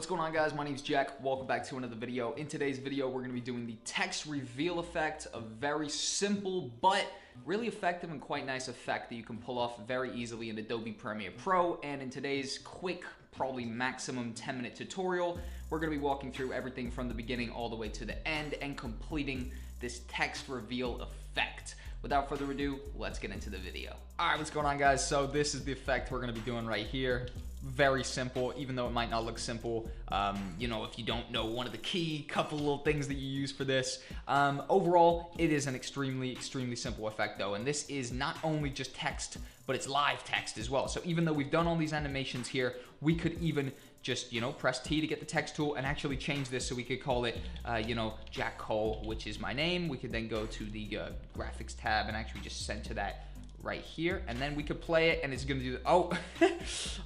What's going on, guys? My name's Jack. Welcome back to another video. In today's video, we're gonna be doing the text reveal effect, a very simple but really effective and quite nice effect that you can pull off very easily in Adobe Premiere Pro. And in today's quick, probably maximum 10-minute tutorial, we're gonna be walking through everything from the beginning all the way to the end and completing this text reveal effect. Without further ado, let's get into the video. All right, what's going on, guys? So this is the effect we're gonna be doing right here. Very simple, even though it might not look simple. You know, if you don't know one of the key couple little things that you use for this. Overall, it is an extremely simple effect though. And this is not only just text, but it's live text as well. So even though we've done all these animations here, we could even just, you know, press T to get the text tool and actually change this so we could call it, you know, Jack Cole, which is my name. We could then go to the graphics tab and actually just send to that right here, and then we could play it and it's gonna do the, oh,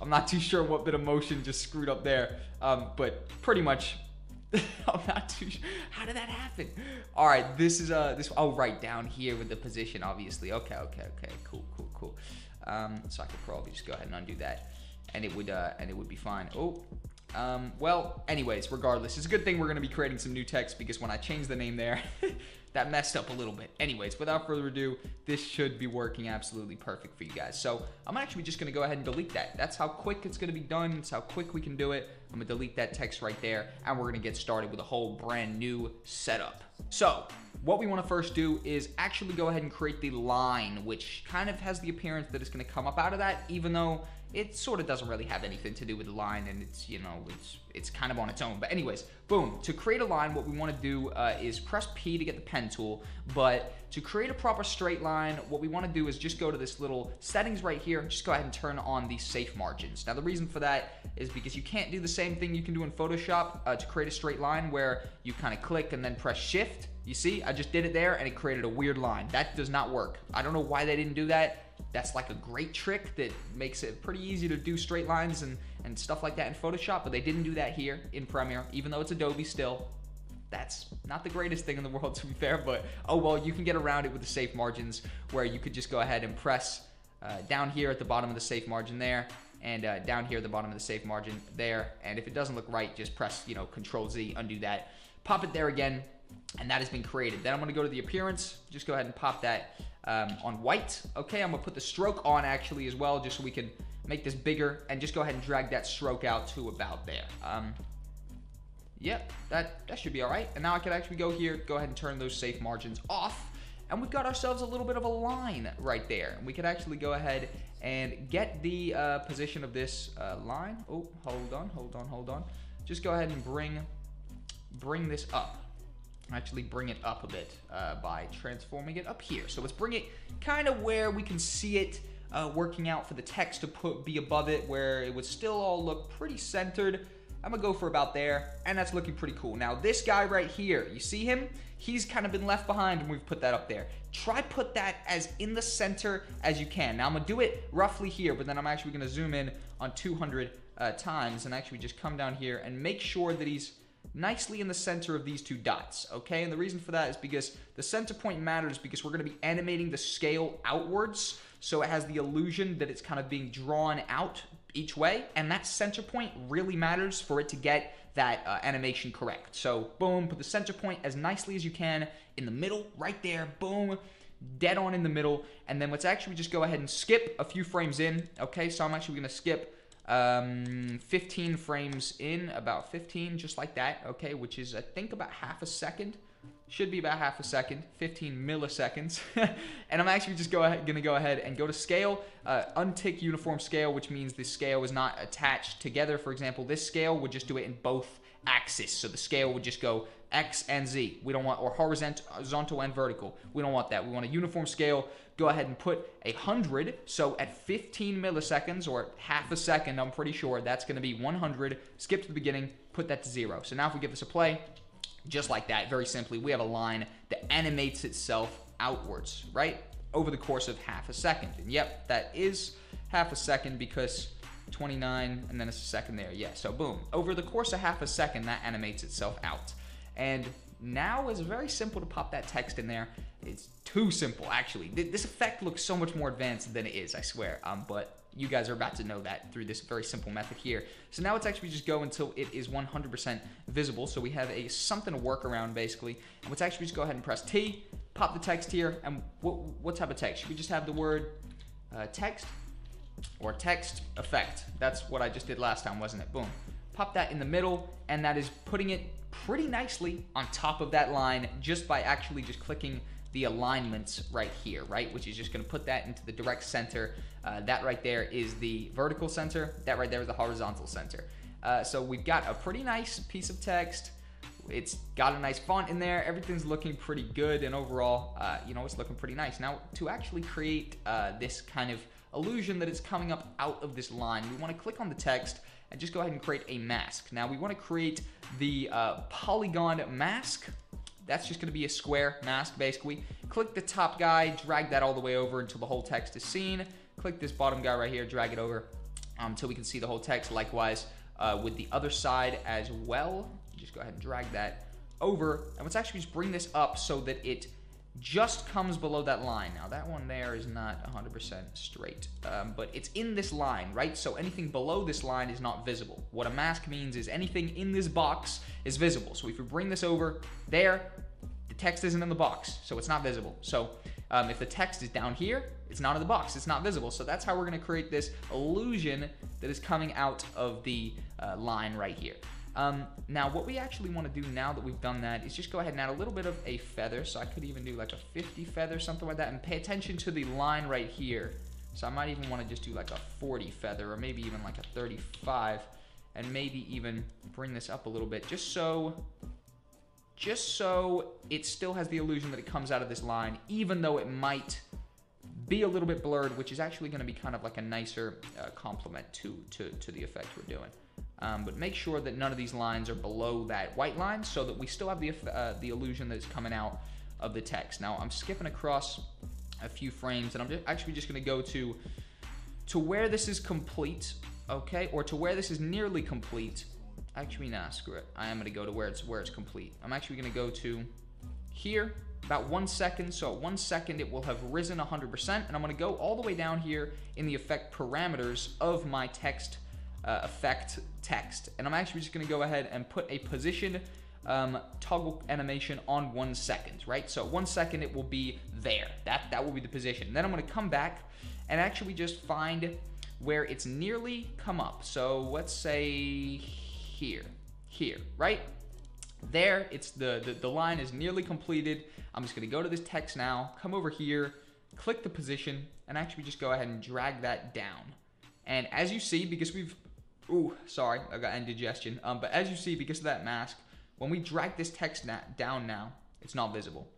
I'm not too sure what bit of motion just screwed up there, but pretty much, I'm not too sure. How did that happen? All right, this is, oh, right down here with the position, obviously. Okay, cool. So I could probably just go ahead and undo that, and it would be fine. Oh, well, anyways, regardless, it's a good thing we're gonna be creating some new text because when I change the name there, that messed up a little bit. Anyways, without further ado, this should be working absolutely perfect for you guys. So I'm actually just gonna go ahead and delete that. That's how quick it's gonna be done. It's how quick we can do it. I'm gonna delete that text right there and we're gonna get started with a whole brand new setup. So what we wanna first do is actually go ahead and create the line, which kind of has the appearance that it's gonna come up out of that, even though it sort of doesn't really have anything to do with the line, and it's, you know, it's kind of on its own. But anyways, boom. To create a line, what we want to do is press P to get the pen tool. But to create a proper straight line, what we want to do is just go to this little settings right here and just go ahead and turn on the safe margins. Now, the reason for that is because you can't do the same thing you can do in Photoshop to create a straight line where you kind of click and then press Shift. You see, I just did it there and it created a weird line. That does not work. I don't know why they didn't do that. That's like a great trick that makes it pretty easy to do straight lines and stuff like that in Photoshop, but they didn't do that here in Premiere, even though it's Adobe still. That's not the greatest thing in the world, to be fair, but oh well, you can get around it with the safe margins where you could just go ahead and press down here at the bottom of the safe margin there, and down here at the bottom of the safe margin there, and if it doesn't look right, just press, you know, Control Z, undo that, pop it there again, and that has been created. Then I'm gonna go to the appearance, just go ahead and pop that on white. Okay, I'm gonna put the stroke on actually as well, just so we can make this bigger, and just go ahead and drag that stroke out to about there. Yep, that should be all right. And now I could actually go here, go ahead and turn those safe margins off, and we've got ourselves a little bit of a line right there. And we could actually go ahead and get the position of this line. Oh, hold on. Just go ahead and bring this up. Actually bring it up a bit by transforming it up here. So let's bring it kind of where we can see it working out for the text to be above it, where it would still all look pretty centered. I'm gonna go for about there, and that's looking pretty cool. Now this guy right here, you see him? He's kind of been left behind and we've put that up there. Try put that as in the center as you can. Now I'm gonna do it roughly here, but then I'm actually gonna zoom in on 200 times and actually just come down here and make sure that he's nicely in the center of these two dots, okay? And the reason for that is because the center point matters because we're gonna be animating the scale outwards, so it has the illusion that it's kind of being drawn out each way, and that center point really matters for it to get that animation correct. So boom, put the center point as nicely as you can in the middle, right there, boom, dead on in the middle, and then let's actually just go ahead and skip a few frames in, okay? So I'm actually gonna skip 15 frames in, about 15, just like that, okay, which is I think about half a second, should be about half a second, 15 milliseconds, and I'm actually just gonna go ahead and go to scale, untick uniform scale, which means the scale is not attached together. For example, this scale would just do it in both axis, so the scale would just go X and Z. We don't want, or horizontal and vertical, we don't want that. We want a uniform scale. Go ahead and put 100, so at 15 milliseconds or half a second, I'm pretty sure that's gonna be 100. Skip to the beginning, put that to 0. So now if we give this a play, just like that, very simply, we have a line that animates itself outwards, right? Over the course of half a second. And yep, that is half a second because 29 and then it's a second there, yeah. So boom, over the course of half a second, that animates itself out. And now it's very simple to pop that text in there. It's too simple, actually. This effect looks so much more advanced than it is, I swear. But you guys are about to know that through this very simple method here. So now it's actually just go until it is 100% visible. So we have a something to work around basically. And let's actually just go ahead and press T, pop the text here. And what type of text? Should we just have the word text or text effect? That's what I just did last time, wasn't it? Boom. Pop that in the middle, and that is putting it pretty nicely on top of that line just by actually just clicking the alignments right here, right? Which is just gonna put that into the direct center. That right there is the vertical center. That right there is the horizontal center. So we've got a pretty nice piece of text. It's got a nice font in there. Everything's looking pretty good, and overall, you know, it's looking pretty nice. Now, to actually create this kind of illusion that it's coming up out of this line, we wanna click on the text and just go ahead and create a mask. Now, we wanna create the polygon mask. That's just gonna be a square mask, basically. Click the top guy, drag that all the way over until the whole text is seen. Click this bottom guy right here, drag it over until we can see the whole text. Likewise, with the other side as well. Just go ahead and drag that over. And let's actually just bring this up so that it just comes below that line. Now, that one there is not 100% straight, but it's in this line, right? So anything below this line is not visible. What a mask means is anything in this box is visible. So if we bring this over there, the text isn't in the box, so it's not visible. So if the text is down here, it's not in the box, it's not visible. So that's how we're gonna create this illusion that is coming out of the line right here. Now what we actually want to do now that we've done that is just go ahead and add a little bit of a feather. So I could even do like a 50 feather, something like that, and pay attention to the line right here. So I might even want to just do like a 40 feather, or maybe even like a 35, and maybe even bring this up a little bit just so it still has the illusion that it comes out of this line, even though it might be a little bit blurred, which is actually going to be kind of like a nicer complement to the effect we're doing. But make sure that none of these lines are below that white line so that we still have the illusion that's coming out of the text. Now, I'm skipping across a few frames, and I'm actually just going to go to where this is complete, okay? Or to where this is nearly complete. Actually, nah, screw it. I am going to go to where it's complete. I'm actually going to go to here, about 1 second. So at 1 second, it will have risen 100%, and I'm going to go all the way down here in the effect parameters of my text effect text, and I'm actually just gonna go ahead and put a position toggle animation on 1 second, right? So 1 second it will be there. That will be the position. And then I'm gonna come back and actually just find where it's nearly come up. So let's say here, right? There, it's the line is nearly completed. I'm just gonna go to this text now, come over here, click the position, and actually just go ahead and drag that down. And as you see, because we've ooh, sorry, I got indigestion. But as you see, because of that mask, when we drag this text down now, it's not visible.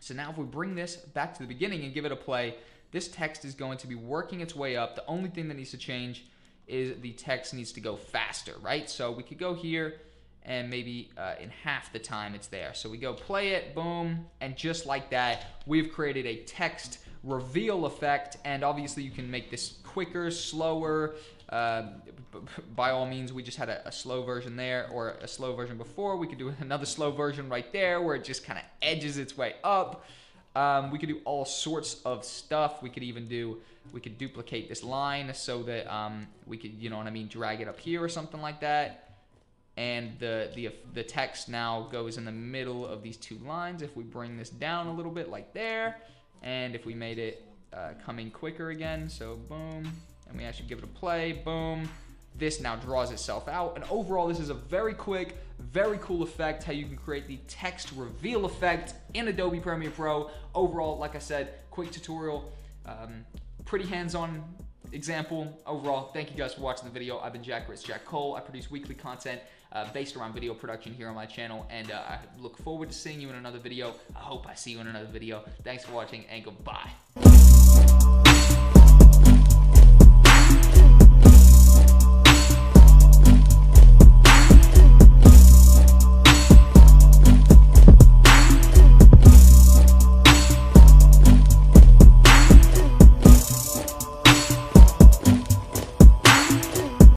So now if we bring this back to the beginning and give it a play, this text is going to be working its way up. The only thing that needs to change is the text needs to go faster, right? So we could go here and maybe in half the time it's there. So we go play it, boom, and just like that, we've created a text reveal effect, and obviously you can make this quicker, slower. By all means, we just had a slow version there, or a slow version before. We could do another slow version right there where it just kind of edges its way up. We could do all sorts of stuff. We could duplicate this line so that we could, you know what I mean, drag it up here or something like that. And the text now goes in the middle of these two lines. If we bring this down a little bit like there, and if we made it come in quicker again, so boom, and we actually give it a play, boom, this now draws itself out. And overall, this is a very quick, very cool effect, how you can create the text reveal effect in Adobe Premiere Pro. Overall, like I said, quick tutorial, pretty hands-on example. Overall, thank you guys for watching the video. I've been Jack, or ItsJackCole. I produce weekly content based around video production here on my channel, and I look forward to seeing you in another video. I hope I see you in another video. Thanks for watching, and goodbye.